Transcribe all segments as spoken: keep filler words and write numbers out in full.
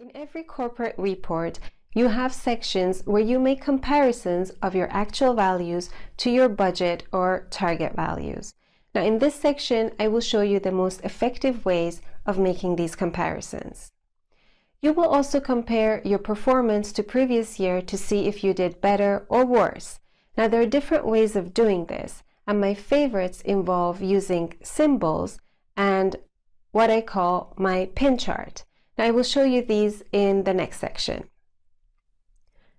In every corporate report, you have sections where you make comparisons of your actual values to your budget or target values. Now, in this section, I will show you the most effective ways of making these comparisons. You will also compare your performance to previous year to see if you did better or worse. Now, there are different ways of doing this, and my favorites involve using symbols and what I call my pin chart. Now, I will show you these in the next section.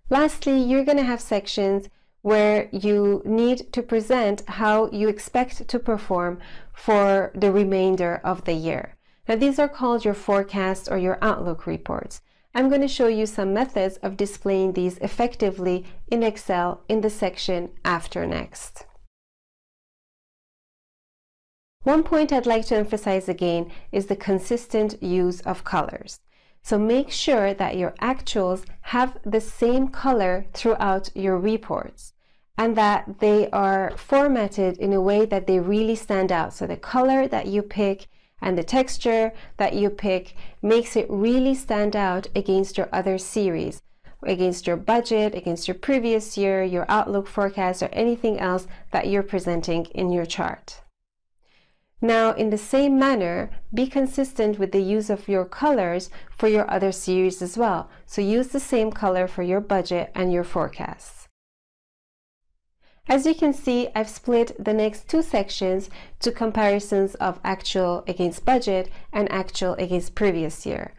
Lastly, you're going to have sections where you need to present how you expect to perform for the remainder of the year. Now, these are called your forecast or your outlook reports. I'm going to show you some methods of displaying these effectively in Excel in the section after next. One point I'd like to emphasize again is the consistent use of colors. So make sure that your actuals have the same color throughout your reports and that they are formatted in a way that they really stand out. So the color that you pick and the texture that you pick makes it really stand out against your other series, against your budget, against your previous year, your outlook forecast, or anything else that you're presenting in your chart. Now, in the same manner, be consistent with the use of your colors for your other series as well. So use the same color for your budget and your forecasts. As you can see, I've split the next two sections to comparisons of actual against budget and actual against previous year.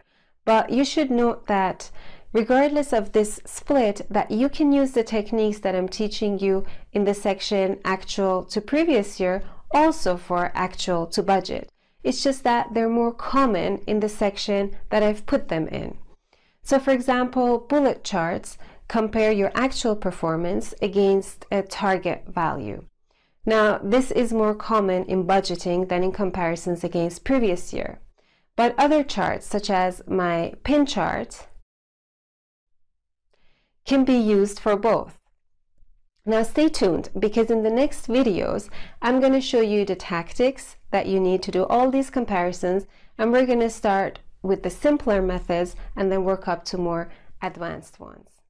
But you should note that regardless of this split, that you can use the techniques that I'm teaching you in the section actual to previous year also for actual to budget. It's just that they're more common in the section that I've put them in. So for example, bullet charts compare your actual performance against a target value. Now, this is more common in budgeting than in comparisons against previous year. But other charts, such as my pin chart, can be used for both. Now stay tuned, because in the next videos, I'm going to show you the tactics that you need to do all these comparisons, and we're going to start with the simpler methods and then work up to more advanced ones.